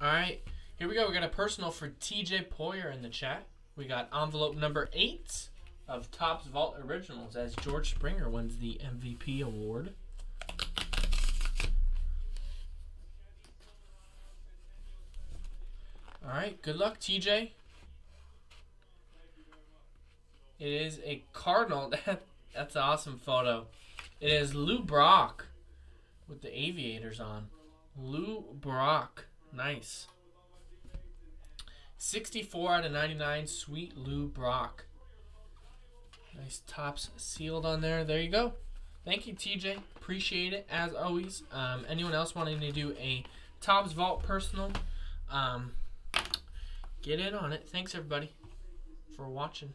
All right, here we go. We got a personal for TJ Poyer in the chat. We got envelope number 8 of Topps Vault Originals as George Springer wins the MVP award. All right, good luck, TJ. It is a Cardinal. That's an awesome photo. It is Lou Brock with the aviators on. Lou Brock. Nice. 64 out of 99. Sweet Lou Brock. Nice Topps sealed on there. There you go. Thank you, TJ. Appreciate it, as always. Anyone else wanting to do a Topps Vault personal? Get in on it. Thanks, everybody, for watching.